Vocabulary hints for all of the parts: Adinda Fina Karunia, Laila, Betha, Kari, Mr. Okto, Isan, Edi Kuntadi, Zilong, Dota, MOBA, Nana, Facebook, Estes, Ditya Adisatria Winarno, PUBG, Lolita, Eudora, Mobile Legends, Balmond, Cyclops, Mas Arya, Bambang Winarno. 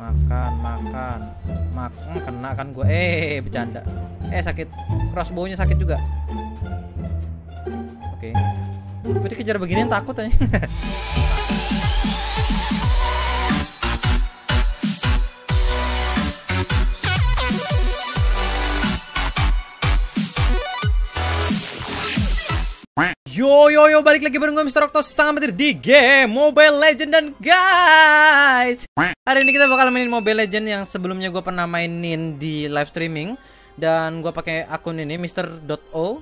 Makan kena kan gue. Bercanda. Sakit. Crossbow-nya sakit juga. Oke. Berarti kejar beginian takut aja. Yo, balik lagi bareng gue Mr. Okto sama Petir di game Mobile Legends. Dan guys, hari ini kita bakal mainin Mobile Legends yang sebelumnya gue pernah mainin di live streaming. Dan gue pakai akun ini Mr.O.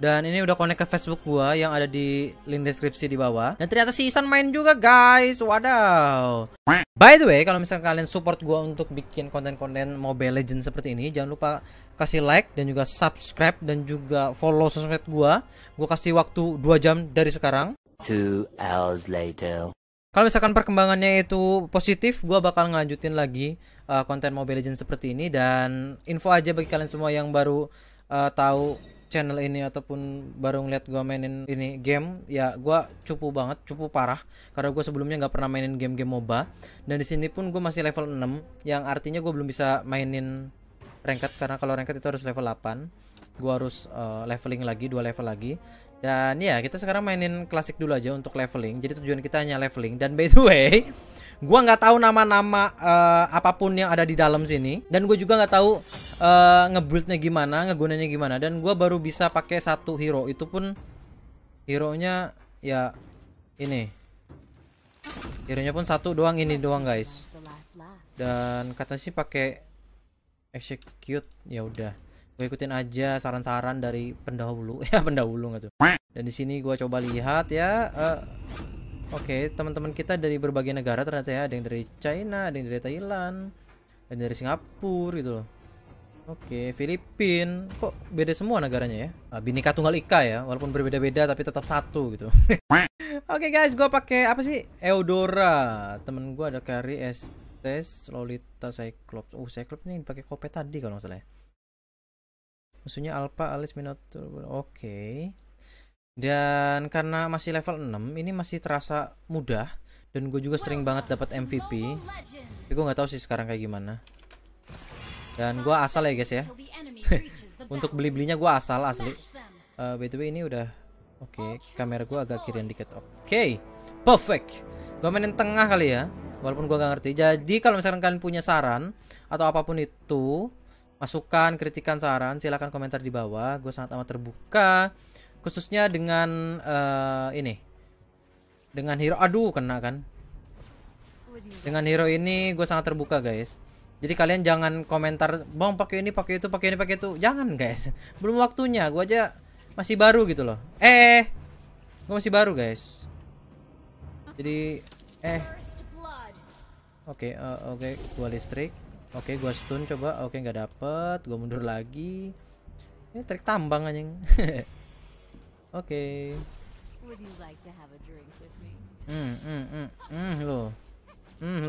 Dan ini udah connect ke Facebook gue yang ada di link deskripsi di bawah. Dan ternyata si Isan main juga guys, wadaw. By the way, kalau misalnya kalian support gue untuk bikin konten-konten Mobile Legends seperti ini, jangan lupa kasih like dan juga subscribe dan juga follow sosmed gue. Gue kasih waktu 2 jam dari sekarang. 2 hours later. Kalau misalkan perkembangannya itu positif, gue bakal ngelanjutin lagi konten Mobile Legends seperti ini. Dan info aja bagi kalian semua yang baru tahu channel ini ataupun baru ngeliat gue mainin ini game, ya gue cupu parah karena gue sebelumnya nggak pernah mainin game-game MOBA, dan di sini pun gue masih level 6 yang artinya gue belum bisa mainin ranked karena kalau ranked itu harus level 8. Gue harus leveling lagi 2 level lagi, dan ya kita sekarang mainin klasik dulu aja untuk leveling. Jadi tujuan kita hanya leveling. Dan by the way, gue nggak tahu nama-nama apapun yang ada di dalam sini, dan gue juga nggak tahu ngebuildnya gimana, ngegunanya gimana, dan gue baru bisa pakai satu hero, itu pun hero-nya ya ini, hero-nya pun satu doang, ini doang guys. Dan katanya sih pakai execute, ya udah gue ikutin aja saran-saran dari pendahulu, ya pendahulu nggak tuh. Dan di sini gue coba lihat ya. Oke, teman-teman kita dari berbagai negara ternyata ya, ada yang dari China, ada yang dari Thailand, ada yang dari Singapura gitu loh. Oke, Filipina. Kok beda semua negaranya ya? Bhinneka Tunggal Ika ya, walaupun berbeda-beda tapi tetap satu gitu. Oke guys, gua pakai apa sih? Eudora. Temen gua ada Kari, Estes, Lolita, Cyclops. Cyclops ini pakai kope tadi kalau nggak salah ya. Musuhnya Alpha, Alice, Minotaur. Oke. Dan karena masih level 6, ini masih terasa mudah. Dan gue juga sering banget dapat MVP. Tapi gue gak tahu sih sekarang kayak gimana. Dan gue asal ya guys ya. Untuk beli-belinya gue asal asli. BTW ini udah. Oke, kamera gue agak kirian dikit. Oke, perfect. Gue mainin tengah kali ya, walaupun gue gak ngerti. Jadi kalau misalkan kalian punya saran atau apapun itu, masukan, kritikan, saran, silahkan komentar di bawah. Gue sangat amat terbuka. Khususnya dengan ini, dengan hero, aduh kena kan. Dengan hero ini gue sangat terbuka guys. Jadi kalian jangan komentar, bang pakai ini, pakai itu, pakai ini, pakai itu. Jangan guys, belum waktunya. Gue aja masih baru gitu loh. Gue masih baru guys. Jadi Oke, gue listrik. Oke, gue stun coba. Oke, nggak dapet. Gue mundur lagi. Ini trik tambang anjing. Oke.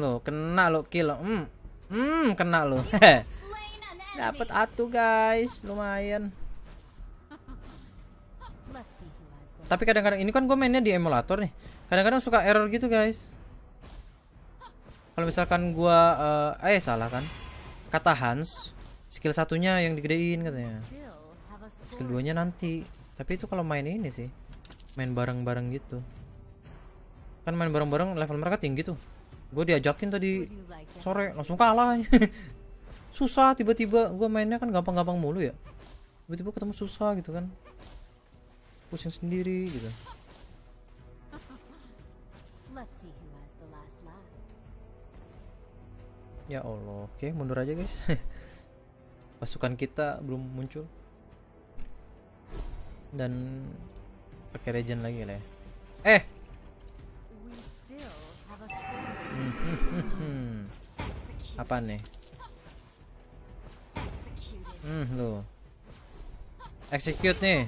Lo kena lo kill lo. Kena lo. Dapat atu guys, lumayan. Tapi kadang-kadang ini kan gue mainnya di emulator nih. Kadang-kadang suka error gitu guys. Kalau misalkan gue salah kan. Kata Hans, skill satunya yang digedein katanya. Keduanya nanti. Tapi itu kalau main ini sih, main bareng-bareng gitu. Kan main bareng-bareng level mereka tinggi tuh. Gue diajakin tadi sore langsung kalah. Susah tiba-tiba, gue mainnya kan gampang-gampang mulu ya. Tiba-tiba ketemu susah gitu kan. Pusing sendiri gitu. Ya Allah, oke mundur aja guys. Pasukan kita belum muncul. Dan pakai regen lagi lah ya. Apaan nih? Lo execute nih.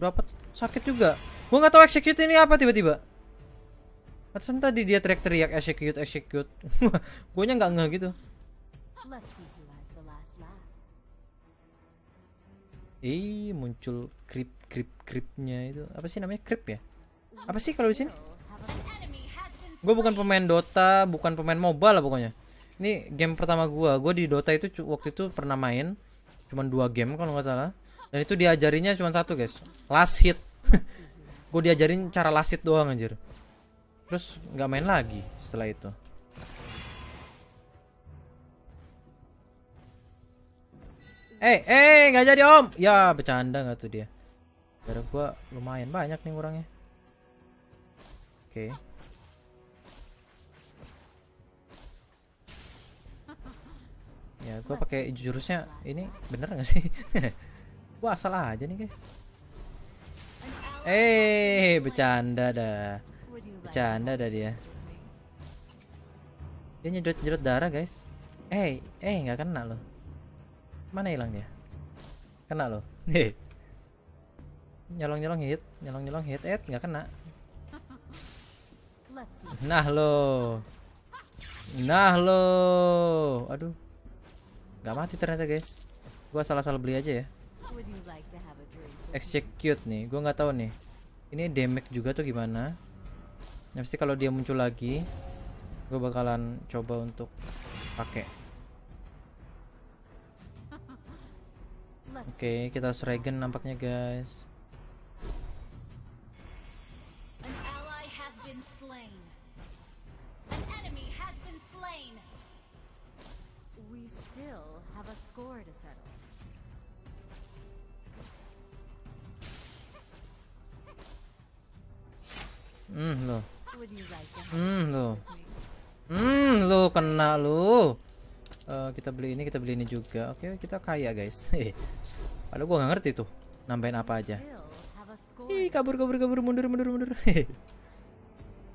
Dapat sakit juga. Gua nggak tahu execute ini apa tiba-tiba. Atasan tadi dia teriak-teriak execute. Gue nya nggak gitu. Muncul creep-creepnya itu. Apa sih namanya? Creep ya? Apa sih kalau di sini? Gue bukan pemain Dota, bukan pemain MOBA lah pokoknya. Ini game pertama gue. Gue di Dota itu waktu itu pernah main cuman 2 game kalau nggak salah. Dan itu diajarinya cuma 1 guys, last hit. Gue diajarin cara last hit doang anjir. Terus nggak main lagi setelah itu. Nggak jadi om. Ya bercanda nggak tuh dia. Karena gue lumayan banyak nih orangnya. Oke. Ya gue pakai jurusnya ini bener nggak sih? Gue asal aja nih guys. Bercanda dah dia. Dia nyedot-nyedot darah guys. Nggak kena loh. Mana hilang dia? Kena loh. Nyolong-nyolong hit, nggak kena. Nah lo. Aduh. Nggak mati ternyata guys. Gua salah-salah beli aja ya. Execute nih, gue nggak tahu nih. Ini damage juga tuh gimana? Nah, pasti kalau dia muncul lagi, gue bakalan coba untuk pakai. Oke, kita harus regen nampaknya guys. Lo kena lo. Kita beli ini juga. Oke, kita kaya guys. Padahal gua nggak ngerti tuh nambahin apa aja. Kabur mundur.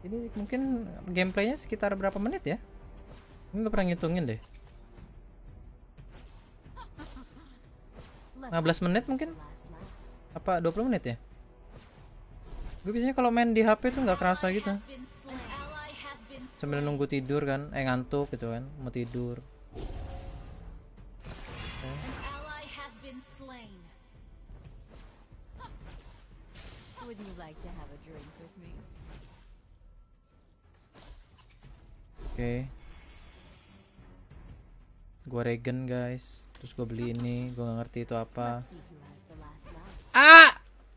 Ini mungkin gameplaynya sekitar berapa menit ya? Nggak pernah ngitungin deh. 15 menit mungkin? Apa 20 menit ya? Gue biasanya kalau main di HP tuh nggak kerasa gitu. Sambil nunggu tidur kan, ngantuk gitu kan, mau tidur. Oke. Gua regen guys, terus gua beli ini, gua nggak ngerti itu apa.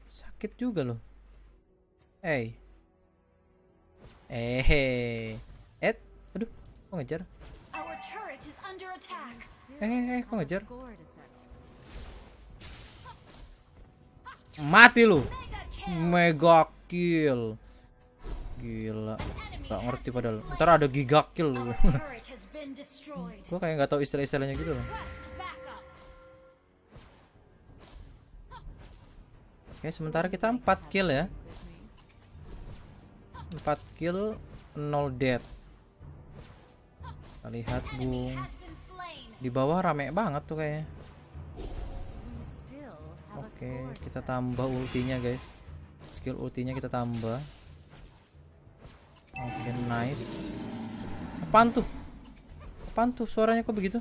Sakit juga loh. Aduh, kok ngejar? Kok ngejar? Mati lu. Mega kill. Gila. Gak ngerti padahal. Ntar ada giga kill. Gua kayak nggak tahu istilah-istilahnya gitu loh. Oke, sementara kita 4 kill ya. 4 kill 0 death. Kita lihat bung. Di bawah rame banget tuh kayaknya. Oke, kita tambah ultinya guys. Skill ultinya kita tambah. Oke, nice. Apaan tuh suaranya kok begitu?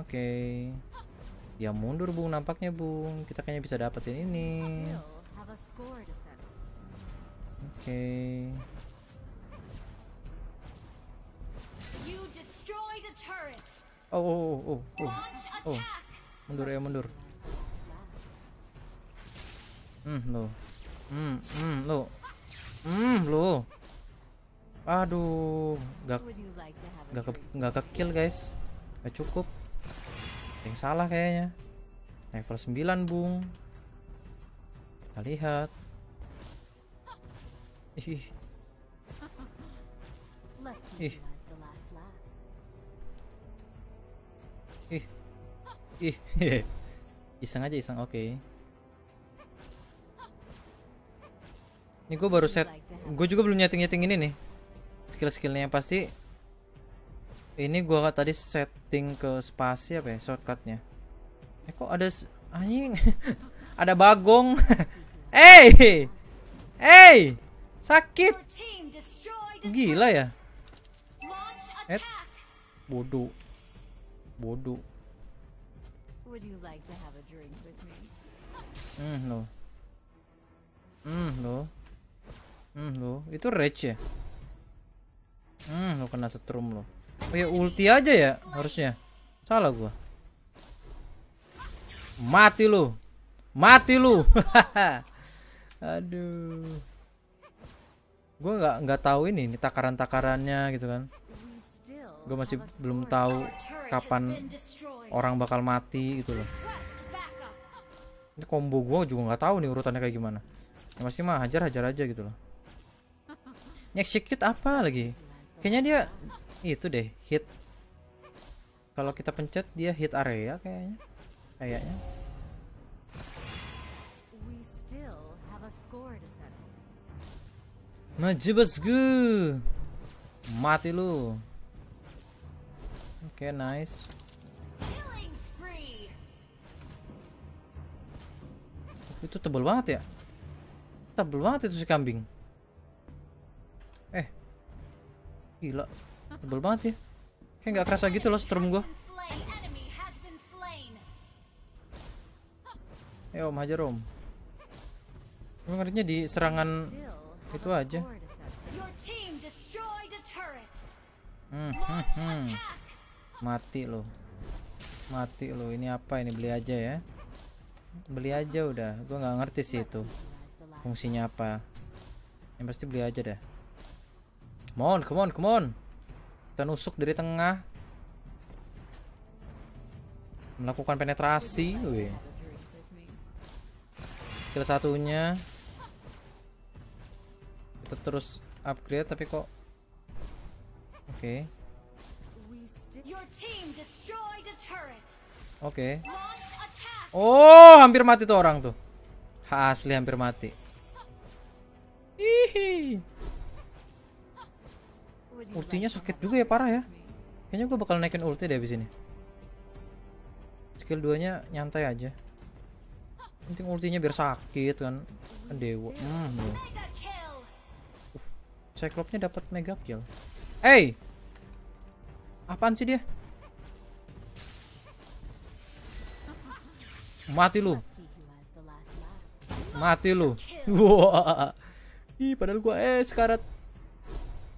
Oke. Ya mundur bung, nampaknya bung. Kita kayaknya bisa dapetin ini. Oke. Oh. Mundur. Lo. Aduh, gak kill guys. Gak cukup. Yang salah kayaknya. Level 9 bung. Kita lihat. Iseng aja. Oke. Ini gue baru set. Gue juga belum nyeting ini nih. Skill-skillnya pasti. Ini gua tadi setting ke spasi apa ya, shortcutnya. Kok ada anjing. Ada bagong. Sakit. Gila ya. Bodoh. Lo itu rage ya. Lo kena setrum lo. Oh ya ulti aja ya harusnya. Salah gua. Mati lo. Mati lu. Aduh. Gua nggak tahu ini takaran-takarannya gitu kan. Gue masih belum tahu kapan orang bakal mati gitu loh. Ini combo gue juga nggak tahu nih urutannya kayak gimana. Ya masih mah hajar-hajar aja gitu loh. Ini execute apa lagi? Kayaknya dia itu deh hit. Kalau kita pencet dia hit area kayaknya. Kayaknya. Najibas gue. Mati lu. Oke, nice. Itu tebel banget ya. Tebel banget itu si kambing. Gila. Tebel banget ya. Kayak nggak kerasa gitu loh strum gua. Om hajar om. Ngerinya di serangan itu aja. Mati lo. Mati lo. Ini apa ini, beli aja ya. Beli aja udah. Gua nggak ngerti sih itu fungsinya apa. Yang pasti beli aja dah. Come on. Kita nusuk dari tengah. Melakukan penetrasi. Wih. Skill satunya. Kita terus upgrade tapi kok. Oke. Oke. Oh, hampir mati tuh orang tuh. Asli hampir mati. Hihi. Ultinya sakit juga ya, parah ya. Kayaknya gue bakal naikin ulti deh abis ini. Skill 2-nya nyantai aja. Penting ultinya biar sakit kan. Dewa. Cyclops-nya dapat mega kill. Hey! Apaan sih dia? Mati lu. Wah. Ih, padahal gua sekarat.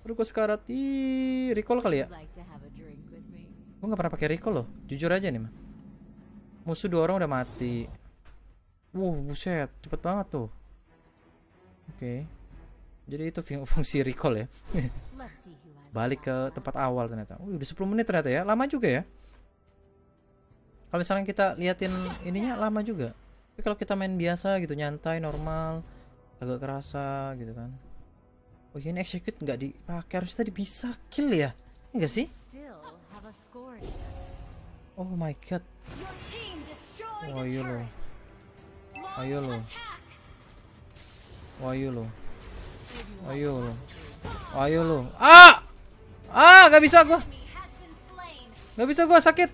Padahal gua sekarat. Ih, recall kali ya. Gua nggak pernah pakai recall loh. Jujur aja nih mah. Musuh 2 orang udah mati. Buset, cepet banget tuh. Oke. Jadi itu fungsi recall ya. Balik ke tempat awal ternyata. Udah 10 menit ternyata ya. Lama juga ya. Kalau misalnya kita liatin ininya lama juga. Tapi kalau kita main biasa gitu, nyantai, normal, agak kerasa gitu kan. Oh ini execute nggak dipakai, harusnya tadi bisa kill ya, enggak sih? Oh my god. Ayo lo. Nggak bisa gua. Sakit.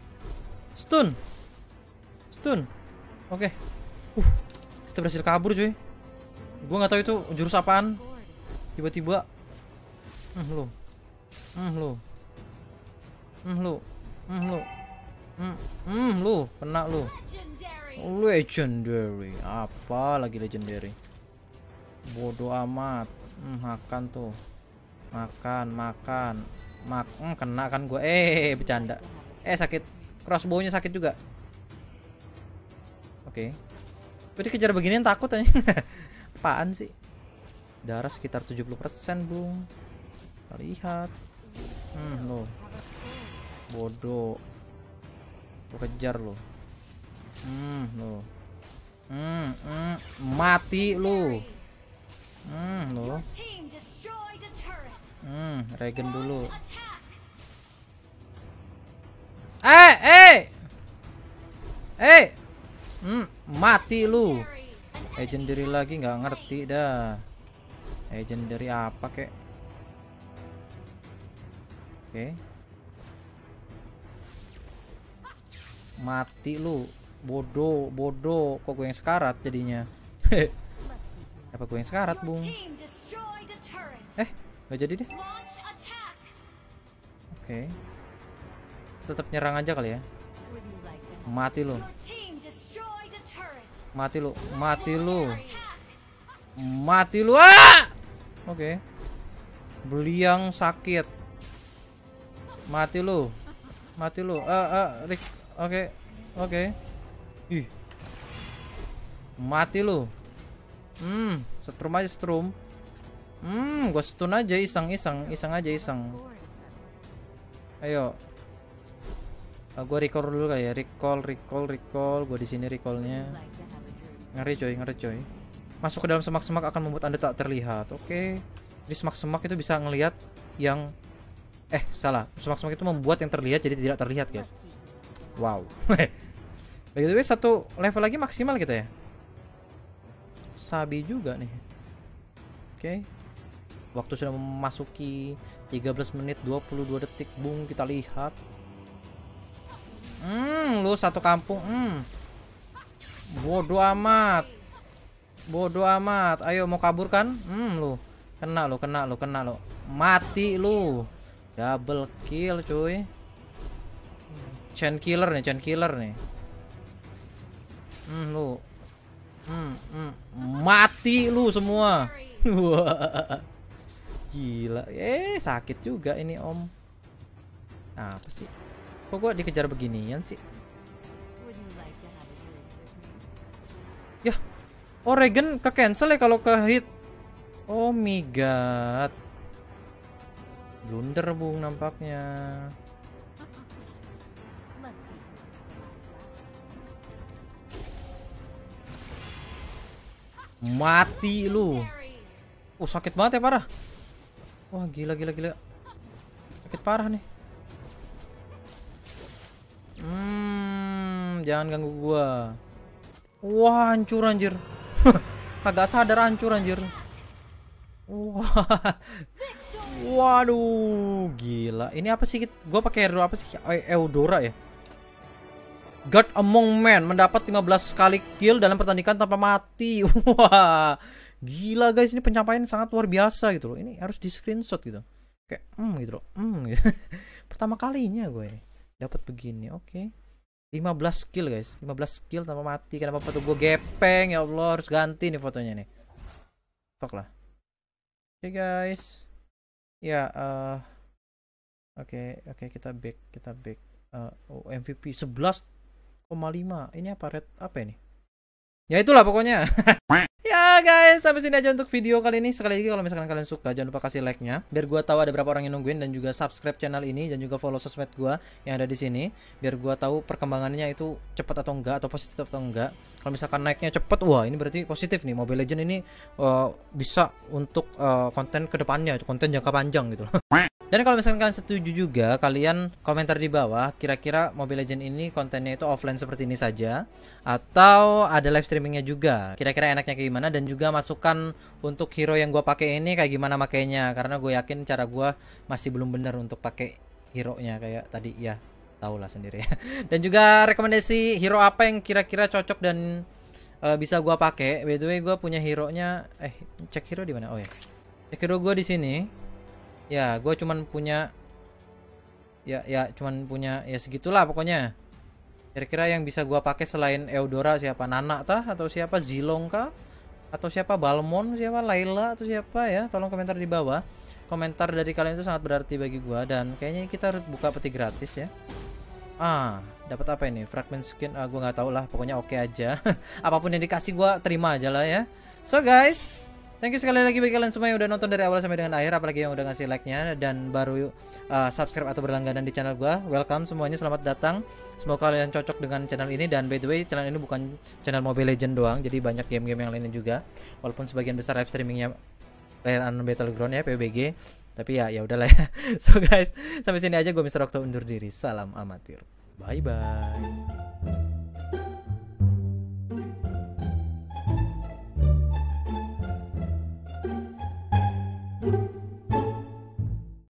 Stun. Oke. Kita berhasil kabur cuy. Gua nggak tahu itu jurus apaan. Tiba-tiba. Lu kena lu. Legendary. Apa lagi legendary? Bodoh amat. Makan tuh. Makan. Kena kan gua. Bercanda. Sakit. Crossbow-nya sakit juga. Oke. Jadi kejar beginian takut aja. Apaan sih? Darah sekitar 70%, Bung. Kita lihat. Lo. Bodoh. Lo kejar lo. Lo. Mati lo. Lo. Regen dulu. Mati lu. Legendary lagi nggak ngerti dah. Legendary apa kek? Oke. Mati lu. Bodoh. Kok gue yang sekarat jadinya? Apa gue yang sekarat, Bung? Nggak jadi deh. Oke. Tetap nyerang aja kali ya. Mati lo. Mati lu, mati lu, mati lu. Ah! Oke. Beliang sakit. Mati lu. Mati lu. Rick. Oke. Oke. Ih. Mati lu. Setrum aja, setrum. Gua stun aja, iseng aja. Ayo. Gua recall dulu kali ya. Recall. Gua di sini recallnya. Ngeri coy, Masuk ke dalam semak-semak akan membuat Anda tak terlihat. Oke. Jadi semak-semak itu bisa ngelihat yang semak-semak itu membuat yang terlihat jadi tidak terlihat, guys. Wow. By the way, satu level lagi maksimal kita ya. Sabi juga nih. Oke. Waktu sudah memasuki 13 menit 22 detik. Bung, kita lihat. Lu satu kampung. Bodoh amat. Ayo mau kabur kan? Lu. Kena lu. Mati lu. Double kill, cuy. Chain killer nih. Lu. Mati lu semua. Gila. Sakit juga ini, Om. Apa sih? Kok gua dikejar beginian sih? Yah. Oregon ke cancel ya kalau ke hit. Oh my god. Blunder Bung nampaknya. Mati lu. Oh sakit banget ya, parah. Wah gila. Sakit parah nih. Jangan ganggu gua. Wah hancur anjir. Kagak sadar hancur anjir. Wah. Waduh, gila. Ini apa sih? Gua pakai hero apa sih? Eudora ya. God Among Men mendapat 15 kali kill dalam pertandingan tanpa mati. Wah. Gila guys, ini pencapaian sangat luar biasa gitu loh. Ini harus di-screenshot gitu. Kayak gitu loh. Gitu. Pertama kalinya gue dapat begini. Oke. 15 kill guys, 15 kill tanpa mati. Kenapa foto gue gepeng? Ya Allah, harus ganti nih fotonya nih. Fuck lah. Oke guys. Ya Oke, kita back. Oh, MVP 11,5. Ini apa red apa ini? Ya itulah pokoknya. Ya guys, sampai sini aja untuk video kali ini. Sekali lagi kalau misalkan kalian suka, jangan lupa kasih like-nya biar gua tahu ada berapa orang yang nungguin, dan juga subscribe channel ini dan juga follow sosmed gua yang ada di sini biar gua tahu perkembangannya itu cepat atau enggak, atau positif atau enggak. Kalau misalkan naiknya cepat, wah ini berarti positif nih. Mobile Legends ini bisa untuk konten kedepannya, konten jangka panjang gitu loh. Dan kalau misalkan kalian setuju juga, kalian komentar di bawah kira-kira Mobile Legends ini kontennya itu offline seperti ini saja atau ada live streamingnya juga. Kira-kira enaknya kayak gimana, dan juga masukan untuk hero yang gua pakai ini kayak gimana makainya, karena gue yakin cara gua masih belum benar untuk pakai hero-nya kayak tadi ya. Tahulah sendiri ya. Dan juga rekomendasi hero apa yang kira-kira cocok dan bisa gua pakai. By the way, gua punya hero-nya cek hero di mana? Oh ya. Cek hero gua di sini. Ya, gue cuman punya ya segitulah pokoknya. Kira-kira yang bisa gue pakai selain Eudora siapa? Nana tah, atau siapa? Zilong kah? Atau siapa? Balmond, siapa? Laila atau siapa ya? Tolong komentar di bawah. Komentar dari kalian itu sangat berarti bagi gue, dan kayaknya kita harus buka peti gratis ya. Dapat apa ini? Fragment skin. Gue nggak tahu lah, pokoknya oke aja. Apapun yang dikasih gue terima aja lah ya. So guys, thank you sekali lagi bagi kalian semua yang udah nonton dari awal sampai dengan akhir, apalagi yang udah ngasih like-nya dan baru subscribe atau berlangganan di channel gua. Welcome semuanya, selamat datang. Semoga kalian cocok dengan channel ini, dan by the way channel ini bukan channel Mobile Legends doang, jadi banyak game-game yang lainnya juga. Walaupun sebagian besar live streamingnya Player Battleground ya, PUBG. Tapi ya udahlah ya. So guys, sampai sini aja, gua Mr. Okto undur diri. Salam amatir. Bye bye.